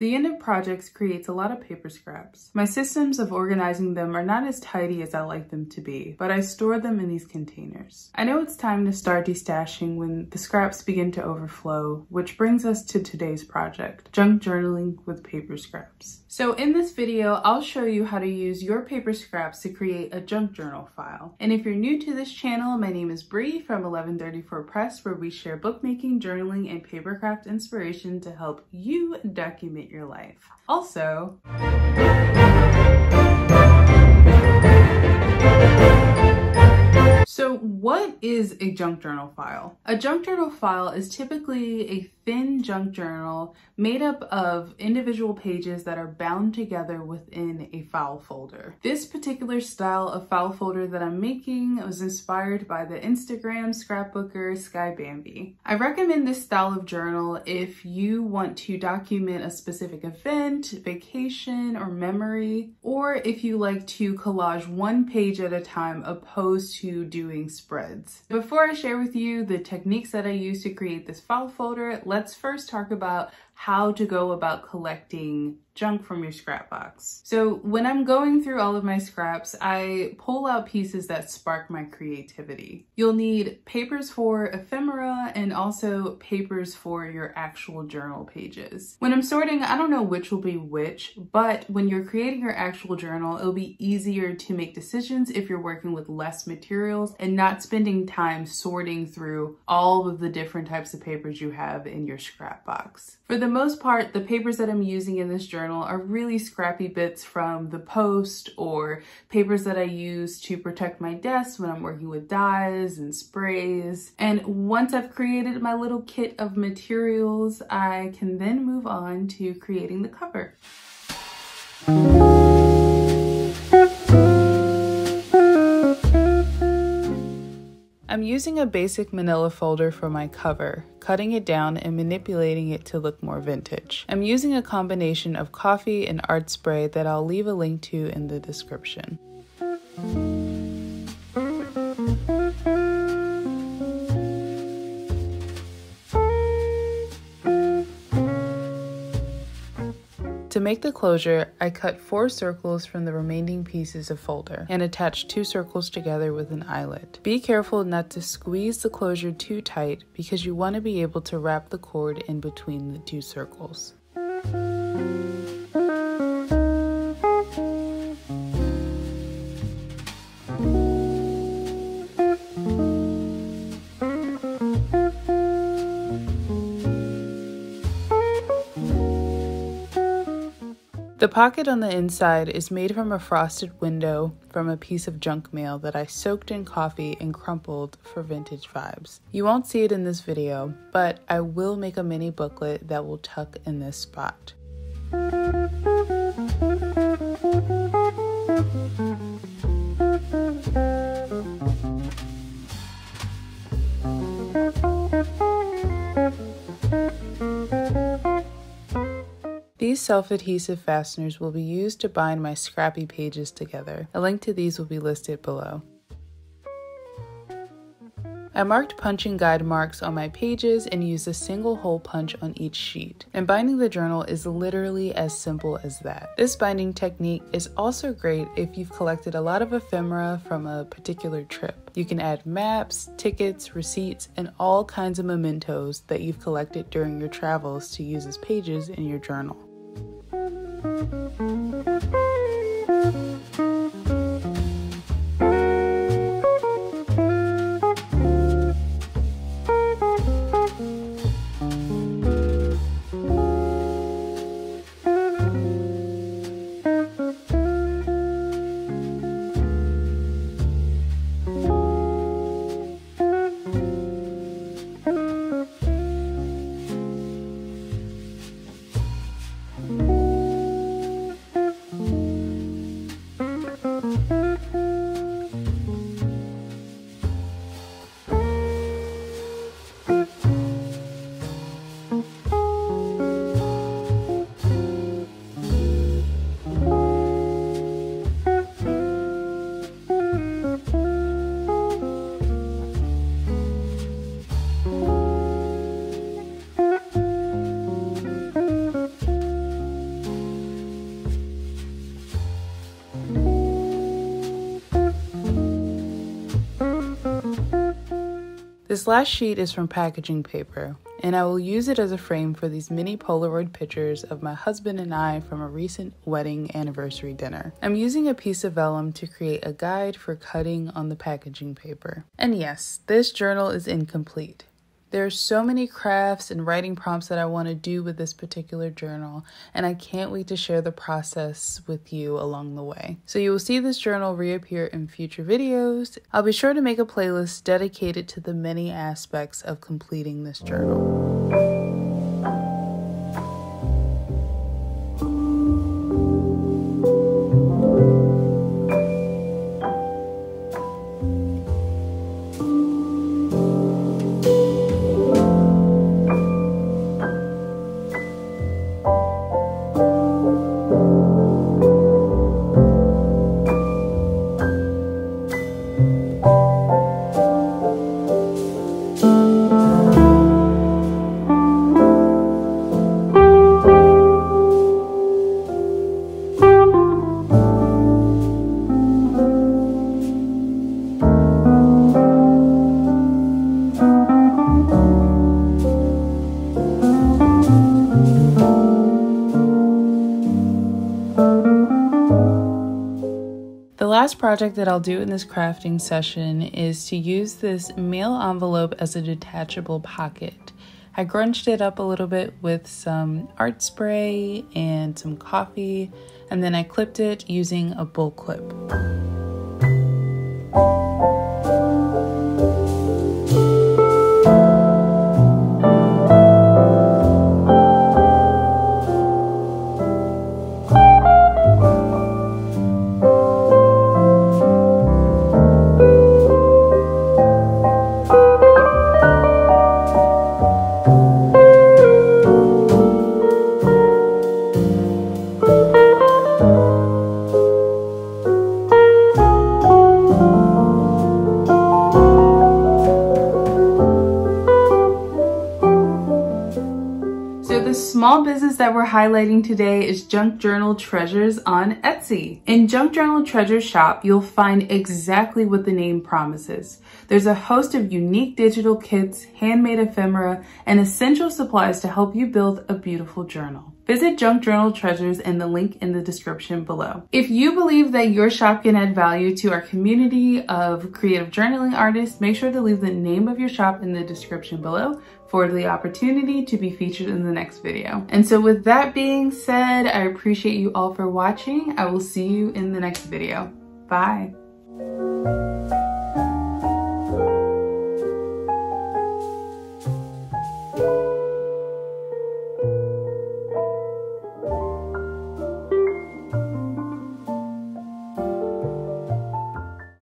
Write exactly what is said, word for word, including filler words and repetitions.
The end of projects creates a lot of paper scraps. My systems of organizing them are not as tidy as I like them to be, but I store them in these containers. I know it's time to start destashing when the scraps begin to overflow, which brings us to today's project, junk journaling with paper scraps. So in this video, I'll show you how to use your paper scraps to create a junk journal file. And if you're new to this channel, my name is Bree from eleven thirty-four Press, where we share bookmaking, journaling, and papercraft inspiration to help you document your life. Also, so what is a junk journal file? A junk journal file is typically a thin junk journal made up of individual pages that are bound together within a file folder. This particular style of file folder that I'm making was inspired by the Instagram scrapbooker Sky Bambi. I recommend this style of journal if you want to document a specific event, vacation, or memory, or if you like to collage one page at a time opposed to doing spreads. Before I share with you the techniques that I use to create this file folder, let's first talk about how to go about collecting junk from your scrap box. So when I'm going through all of my scraps, I pull out pieces that spark my creativity. You'll need papers for ephemera and also papers for your actual journal pages. When I'm sorting, I don't know which will be which, but when you're creating your actual journal, it'll be easier to make decisions if you're working with less materials and not spending time sorting through all of the different types of papers you have in your scrap box. For the most part, the papers that I'm using in this journal are really scrappy bits from the post or papers that I use to protect my desk when I'm working with dyes and sprays. And once I've created my little kit of materials, I can then move on to creating the cover. I'm using a basic manila folder for my cover, cutting it down and manipulating it to look more vintage. I'm using a combination of coffee and art spray that I'll leave a link to in the description. To make the closure, I cut four circles from the remaining pieces of folder and attach two circles together with an eyelet. Be careful not to squeeze the closure too tight because you want to be able to wrap the cord in between the two circles. The pocket on the inside is made from a frosted window from a piece of junk mail that I soaked in coffee and crumpled for vintage vibes. You won't see it in this video, but I will make a mini booklet that will tuck in this spot. These self-adhesive fasteners will be used to bind my scrappy pages together. A link to these will be listed below. I marked punching guide marks on my pages and used a single hole punch on each sheet. And binding the journal is literally as simple as that. This binding technique is also great if you've collected a lot of ephemera from a particular trip. You can add maps, tickets, receipts, and all kinds of mementos that you've collected during your travels to use as pages in your journal. This last sheet is from packaging paper, and I will use it as a frame for these mini Polaroid pictures of my husband and I from a recent wedding anniversary dinner. I'm using a piece of vellum to create a guide for cutting on the packaging paper. And yes, this journal is incomplete. There are so many crafts and writing prompts that I want to do with this particular journal, and I can't wait to share the process with you along the way. So you will see this journal reappear in future videos. I'll be sure to make a playlist dedicated to the many aspects of completing this journal. Last project that I'll do in this crafting session is to use this mail envelope as a detachable pocket. I grunched it up a little bit with some art spray and some coffee, and then I clipped it using a bull clip. Small business that we're highlighting today is Junk Journal Treasures on Etsy. In Junk Journal Treasures shop, you'll find exactly what the name promises. There's a host of unique digital kits, handmade ephemera, and essential supplies to help you build a beautiful journal. Visit Junk Journal Treasures and the link in the description below. If you believe that your shop can add value to our community of creative journaling artists, make sure to leave the name of your shop in the description below for the opportunity to be featured in the next video. And so with that being said, I appreciate you all for watching. I will see you in the next video. Bye.